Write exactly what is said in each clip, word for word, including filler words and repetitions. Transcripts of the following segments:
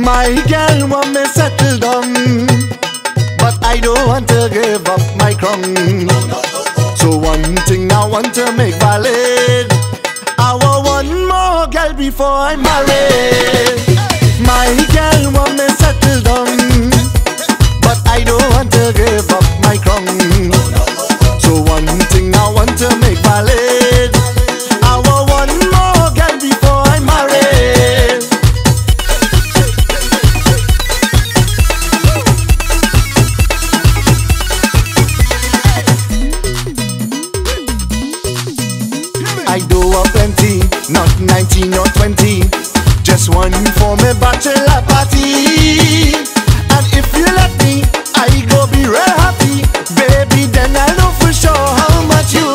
my girl want me settle down, but I don't want to give up my crown. So one thing I want to make valid, I want one more girl before I marry. My girl want me settle down, but I don't want to give up my crown. So one thing I want to make valid, I want one more girl before I marry. I do a plenty, not nineteen or twenty, just one for me bachelor party. And if you let me, I go be real happy, baby, then I know for sure how much you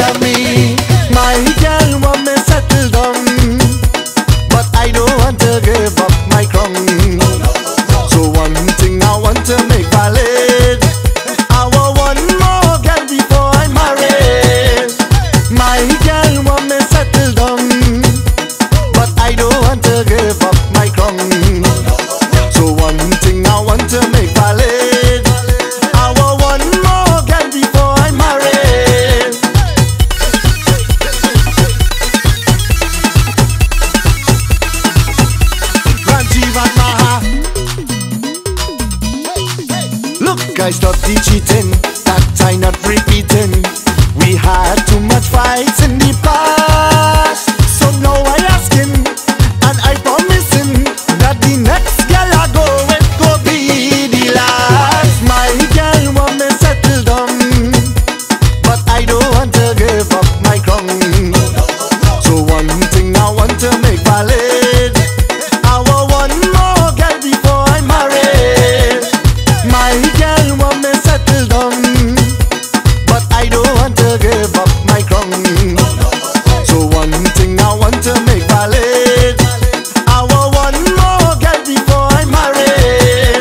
love me. My girl want me settle down, but I don't want to give up my crown. So one thing I want to make valid, I want one more girl before I marry. My girl want me settle down, but I don't want to give up my crown. So one thing I want to make valid, I want one more girl before I marry. Ranjivan Maha, look I stopped the cheating, that time not repeating. We had too much fights in the past, so now I ask him, and I promise him that the next girl I go with go be the last. My girl want me settle down, but I don't want to give up my crown. So one thing I want to make valid, I want one more girl before I marry. My girl want me settle down, but I don't want to give up my crown. So one thing I want to make valid, I want one more girl before I marry.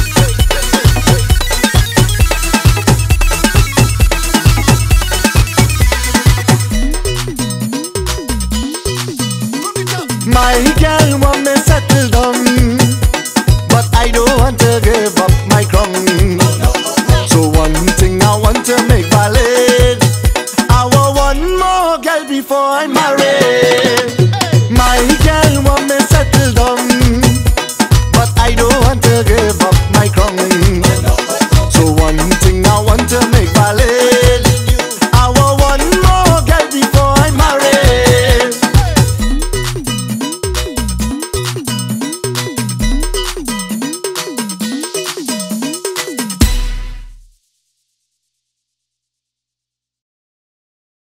My girl want me settle down, but I don't want to give up my crown. So one thing I want to make valid, I want one more girl before I marry. My girl want me settle down, but I don't want to give up my crown.